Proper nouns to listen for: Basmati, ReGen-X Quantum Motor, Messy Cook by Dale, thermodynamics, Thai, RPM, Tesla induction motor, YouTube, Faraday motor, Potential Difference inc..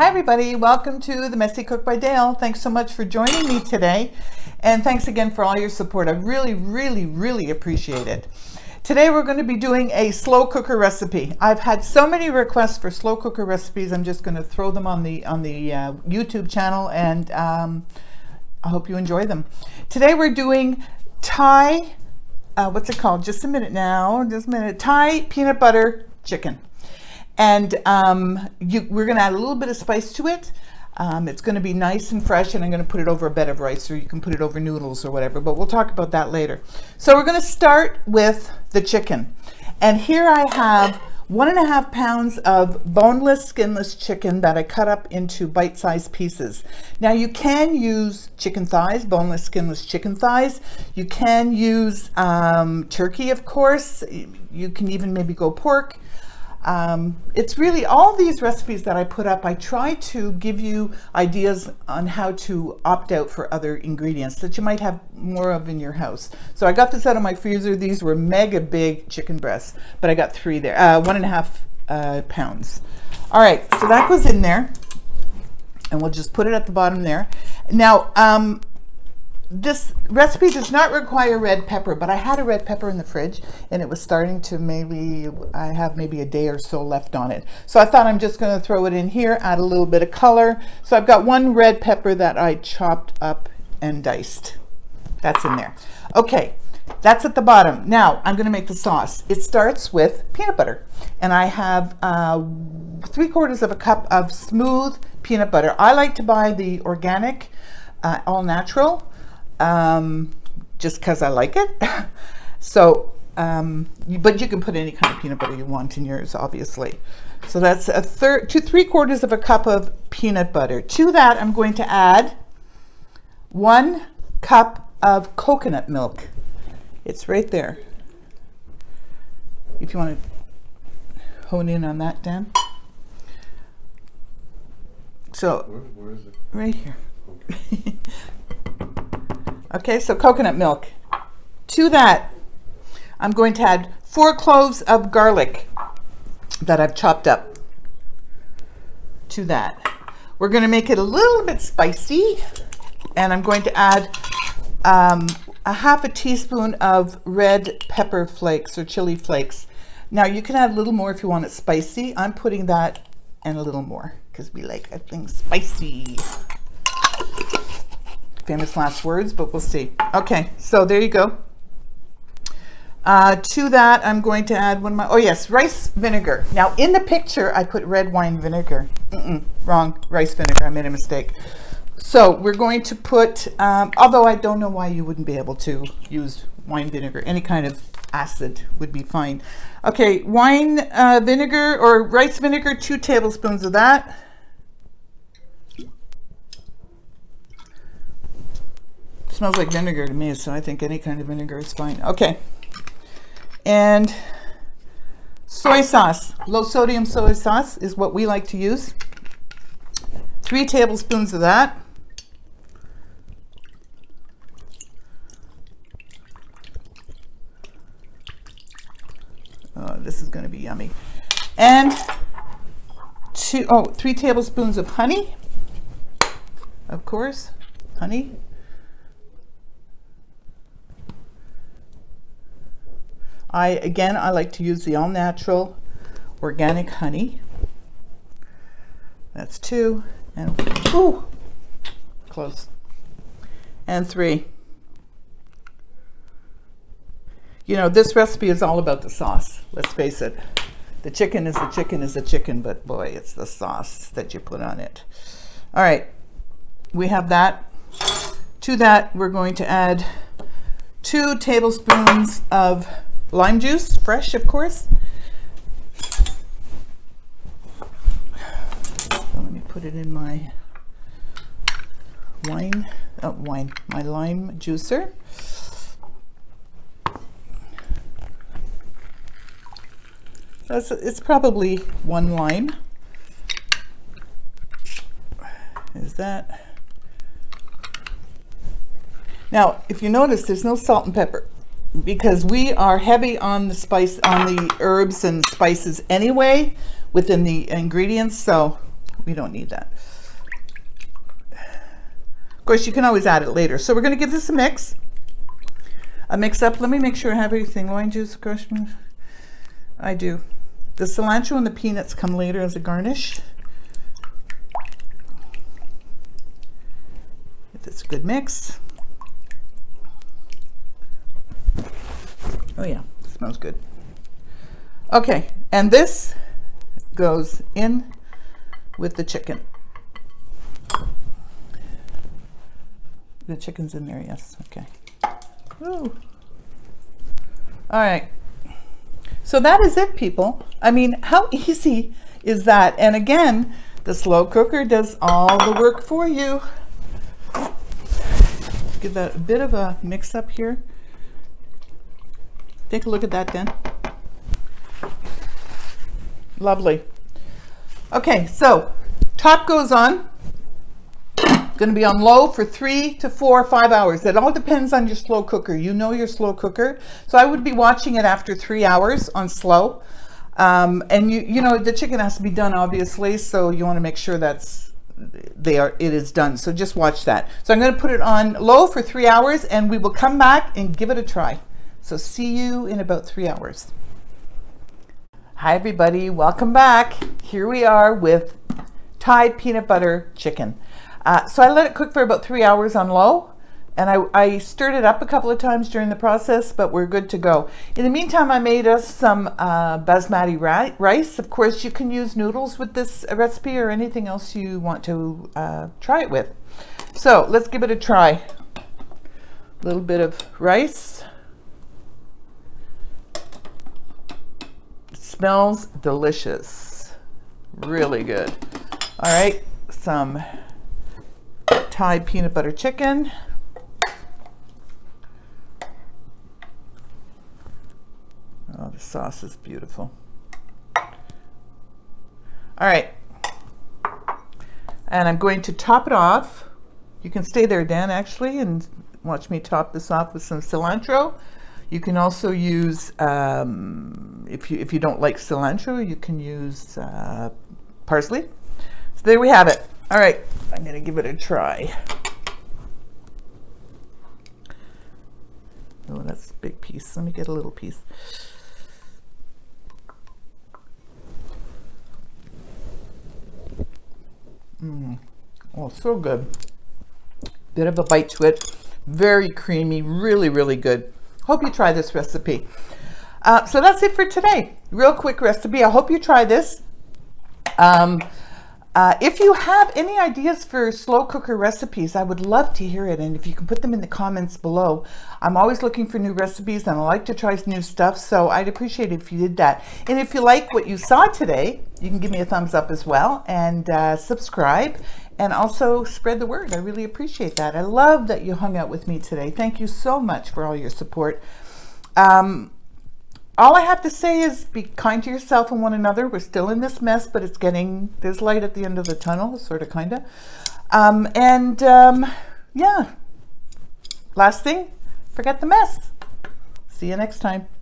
Hi everybody, welcome to the Messy Cook by Dale. Thanks so much for joining me today, and thanks again for all your support. I really appreciate it. Today we're going to be doing a slow cooker recipe. I've had so many requests for slow cooker recipes. I'm just going to throw them on the YouTube channel, and I hope you enjoy them. Today we're doing Thai, what's it called? Thai peanut butter chicken. And we're going to add a little bit of spice to it. It's going to be nice and fresh, and I'm going to put it over a bed of rice, or you can put it over noodles or whatever, but we'll talk about that later. So we're going to start with the chicken. And here I have 1.5 pounds of boneless, skinless chicken that I cut up into bite-sized pieces. Now you can use chicken thighs, boneless, skinless chicken thighs. You can use turkey, of course. You can even maybe go pork. It's really all these recipes that I put up, I try to give you ideas on how to opt out for other ingredients that you might have more of in your house. So I got this out of my freezer. These were mega big chicken breasts, but I got three there, 1.5 pounds. All right, so that goes in there, and we'll just put it at the bottom there. Now, this recipe does not require red pepper, but I had a red pepper in the fridge, and it was starting to I have maybe a day or so left on it. So I thought I'm just going to throw it in here, add a little bit of color. So I've got one red pepper that I chopped up and diced. That's in there. Okay, that's at the bottom. Now I'm going to make the sauce. It starts with peanut butter, and I have 3/4 cup of smooth peanut butter. I like to buy the organic, all natural. Just because I like it. So, but you can put any kind of peanut butter you want in yours, obviously. So that's a third to 3/4 cup of peanut butter. To that, I'm going to add 1 cup of coconut milk. It's right there. If you want to hone in on that, Dan. So, where is it? Right here. Okay. Okay, so coconut milk. To that, I'm going to add 4 cloves of garlic that I've chopped up. To that, we're going to make it a little bit spicy, and I'm going to add 1/2 teaspoon of red pepper flakes or chili flakes. Now you can add a little more if you want it spicy. I'm putting that and a little more because we like things spicy. Famous last words, but we'll see. Okay, so there you go. To that, I'm going to add rice vinegar. Now in the picture, I put red wine vinegar. Wrong, rice vinegar, I made a mistake. So we're going to put, although I don't know why you wouldn't be able to use wine vinegar, any kind of acid would be fine. Okay, wine vinegar or rice vinegar, 2 tablespoons of that. Smells like vinegar to me, so I think any kind of vinegar is fine. Okay, and soy sauce, low sodium soy sauce is what we like to use. 3 tablespoons of that. Oh, this is going to be yummy. And 3 tablespoons of honey, of course, honey. I like to use the all natural organic honey. That's 2, and ooh, close, and 3. You know, this recipe is all about the sauce, let's face it. The chicken is the chicken is the chicken, but boy, it's the sauce that you put on it. All right, we have that. To that, we're going to add 2 tablespoons of lime juice, fresh, of course. So let me put it in my lime juicer. That's, it's probably 1 lime. Is that? Now, if you notice, there's no salt and pepper, because we are heavy on the spice, on the herbs and spices anyway within the ingredients. So we don't need that. Of course, you can always add it later. So we're going to give this a mix. A mix up. Let me make sure I have everything. Lime juice, crushed mint. I do. The cilantro and the peanuts come later as a garnish. If it's a good mix. Oh yeah, it smells good. Okay, and this goes in with the chicken. The chicken's in there, yes, okay. Ooh. All right, so that is it, people. I mean, how easy is that? And again, the slow cooker does all the work for you. Give that a bit of a mix up here. Take a look at that then. Lovely. Okay, so top goes on. Gonna be on low for 3 to 4 or 5 hours. It all depends on your slow cooker. You know your slow cooker. So I would be watching it after 3 hours on slow. And you know, the chicken has to be done obviously, so you wanna make sure that's, it is done. So just watch that. So I'm gonna put it on low for 3 hours and we will come back and give it a try. So see you in about 3 hours. Hi everybody, welcome back. Here we are with Thai peanut butter chicken. So I let it cook for about 3 hours on low, and I stirred it up a couple of times during the process, but we're good to go. In the meantime, I made us some basmati rice. Of course, you can use noodles with this recipe or anything else you want to try it with. So let's give it a try. A little bit of rice. It smells delicious. Really good. All right, some Thai peanut butter chicken. Oh, the sauce is beautiful. All right, and I'm going to top it off. You can stay there, Dan, actually, and watch me top this off with some cilantro. You can also use, if you don't like cilantro, you can use parsley. So there we have it. All right, I'm gonna give it a try. Oh, that's a big piece. Let me get a little piece. Oh, so good. Bit of a bite to it. Very creamy, really, really good. Hope you try this recipe. So that's it for today. Real quick recipe. I hope you try this. If you have any ideas for slow cooker recipes, I would love to hear it. And if you can put them in the comments below, I'm always looking for new recipes and I like to try new stuff. So I'd appreciate it if you did that. And if you like what you saw today, you can give me a thumbs up as well and subscribe and also spread the word. I really appreciate that. I love that you hung out with me today. Thank you so much for all your support. All I have to say is be kind to yourself and one another. We're still in this mess, but it's getting, there's light at the end of the tunnel, sort of, kind of. Yeah, last thing, forget the mess. See you next time.